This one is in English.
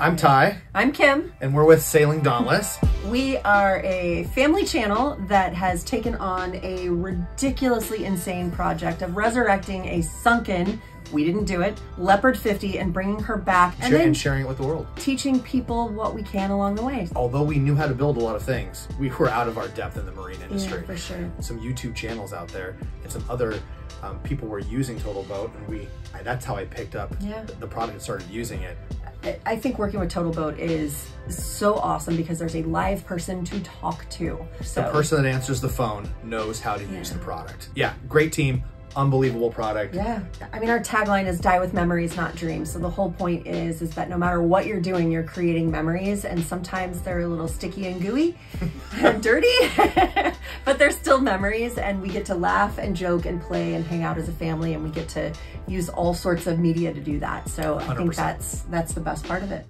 I'm Ty. I'm Kim. And we're with Sailing Dauntless. We are a family channel that has taken on a ridiculously insane project of resurrecting a sunken, we didn't do it, Leopard 50 and bringing her back and sharing it with the world. Teaching people what we can along the way. Although we knew how to build a lot of things, we were out of our depth in the marine industry. Yeah, for sure. Some YouTube channels out there and some other people were using TotalBoat, and that's how I picked up the product and started using it. I think working with TotalBoat is so awesome because there's a live person to talk to. So. The person that answers the phone knows how to use the product. Yeah, great team, unbelievable product. Yeah, I mean, our tagline is "Die with memories, not dreams." So the whole point is that no matter what you're doing, you're creating memories, and sometimes they're a little sticky and gooey and dirty, but they're still memories, and we get to laugh and joke and play and hang out as a family, and we get to use all sorts of media to do that. So I think that's the best part of it.